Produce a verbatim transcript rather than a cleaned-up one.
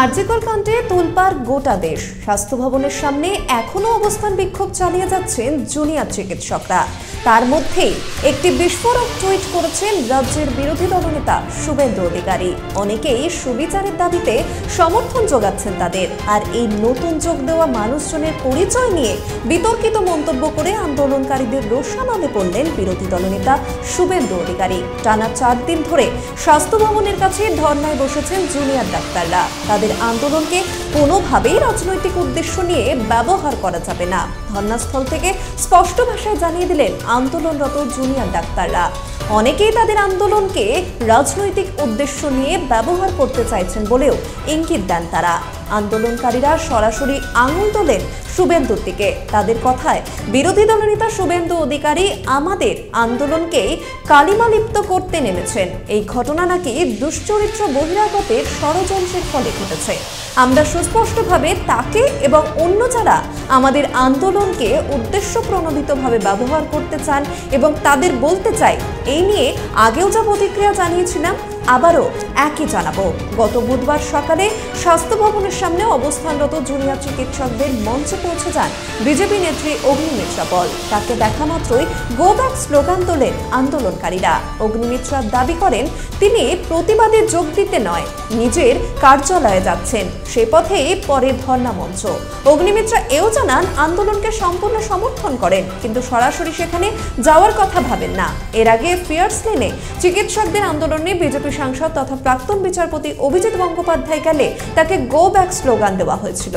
আরজিকর কাণ্ডে তোলপাড় গোটা দেশ। স্বাস্থ্য ভবনের সামনে এখনো অবস্থান বিক্ষোভ চালিয়ে যাচ্ছেন জুনিয়র চিকিৎসকরা। তার মধ্যেই একটি বিস্ফোরক টুইট করেছেন রাজ্যের বিরোধী দলনেতা শুভেন্দ্র অধিকারী। অনেকেই সুবিচারের দাবিতে সমর্থন যোগাচ্ছেন তাদের। আর এই নতুন যোগ দেওয়া মানুষজনের পরিচয় নিয়ে বিতর্কিত মন্তব্য করে আন্দোলনকারীদের রোষানলে পড়লেন বিরোধী দলনেতা শুভেন্দ্র অধিকারী। টানা চার দিন ধরে স্বাস্থ্য ভবনের কাছে ধর্নায় বসেছেন জুনিয়র ডাক্তাররা। তাদের আন্দোলনকে কোনোভাবেই রাজনৈতিক উদ্দেশ্য নিয়ে ব্যবহার করা যাবে না, ধর্নাস্থল থেকে স্পষ্ট ভাষায় জানিয়ে দিলেন আন্দোলনরত জুনিয়র ডাক্তাররা। অনেকেই তাদের আন্দোলনকে রাজনৈতিক উদ্দেশ্য নিয়ে ব্যবহার করতে চাইছেন বলেও ইঙ্গিত দেন তারা। আন্দোলনকারীরা সরাসরি আঙুল তোলেন শুভেন্দুর দিকে। তাদের কথায়, বিরোধী দলনেতা শুভেন্দু অধিকারী আমাদের আন্দোলনকে কালিমালিপ্ত করতে নেমেছেন। এই ঘটনা নাকি দুশ্চরিত্র বহিরাগতের ষড়যন্ত্রের ফলে ঘটেছে। আমরা সুস্পষ্টভাবে তাকে এবং অন্য যারা আমাদের আন্দোলনকে উদ্দেশ্য প্রণোদিতভাবে ব্যবহার করতে চান এবং তাদের বলতে চাই, এই নিয়ে আগেও যা প্রতিক্রিয়া জানিয়েছিলাম, আবারও একই জানাবো। গত বুধবার সকালে স্বাস্থ্য ভবনের সামনে অবস্থানরত জুনিয়র চিকিৎসকদের মঞ্চে পৌঁছে যান বিজেপি নেত্রী অগ্নিমিত্রা বল। তাকে দেখা মাত্রই গো ব্যাক স্লোগান তোলেন আন্দোলনকারীরা। অগ্নিমিত্রা দাবি করেন, তিনি প্রতিবাদে যোগ দিতে নয়, নিজের কার্যালয়ে যাচ্ছেন। সে পথেই পরে ধর্ণা মঞ্চ। অগ্নিমিত্রা এও জানান, আন্দোলনকে সম্পূর্ণ সমর্থন করেন, কিন্তু সরাসরি সেখানে যাওয়ার কথা ভাবেন না। এর আগে ফিয়ার্স লেনে চিকিৎসকদের আন্দোলনে বিজেপি সাংসদ তথা প্রাক্তন বিচারপতি অভিজিৎ গঙ্গোপাধ্যায় গেলে তাকে গো ব্যাক স্লোগান দেওয়া হয়েছিল।